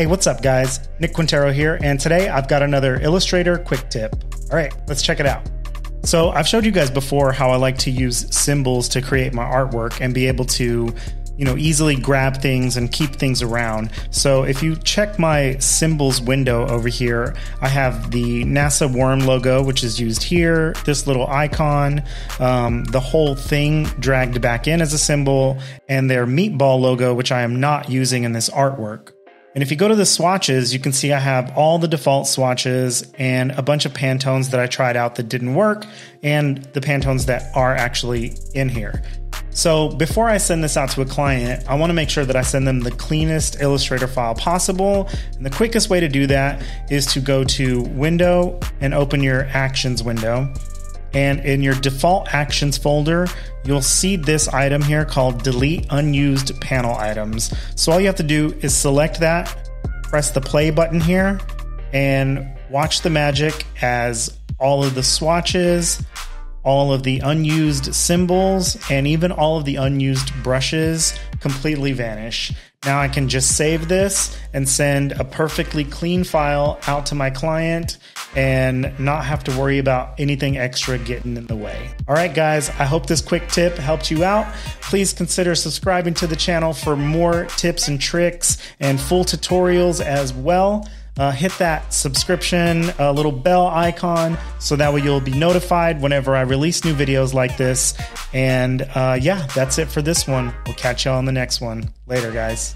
Hey, what's up guys? Nick Quintero here, and today I've got another Illustrator quick tip. All right, let's check it out. So I've showed you guys before how I like to use symbols to create my artwork and be able to, easily grab things and keep things around. So if you check my symbols window over here, I have the NASA worm logo, which is used here, this little icon, the whole thing dragged back in as a symbol, and their meatball logo, which I am not using in this artwork. And if you go to the swatches, you can see I have all the default swatches and a bunch of Pantones that I tried out that didn't work, and the Pantones that are actually in here. So before I send this out to a client, I want to make sure that I send them the cleanest Illustrator file possible. And the quickest way to do that is to go to Window and open your Actions window. And in your default actions folder, you'll see this item here called Delete Unused Panel Items. So all you have to do is select that, press the play button here, and watch the magic as all of the swatches, all of the unused symbols, and even all of the unused brushes completely vanish. Now I can just save this and send a perfectly clean file out to my client and not have to worry about anything extra getting in the way. All right, guys, I hope this quick tip helped you out. Please consider subscribing to the channel for more tips and tricks and full tutorials as well. Hit that subscription little bell icon so that way you'll be notified whenever I release new videos like this. And yeah, that's it for this one. We'll catch y'all on the next one. Later, guys.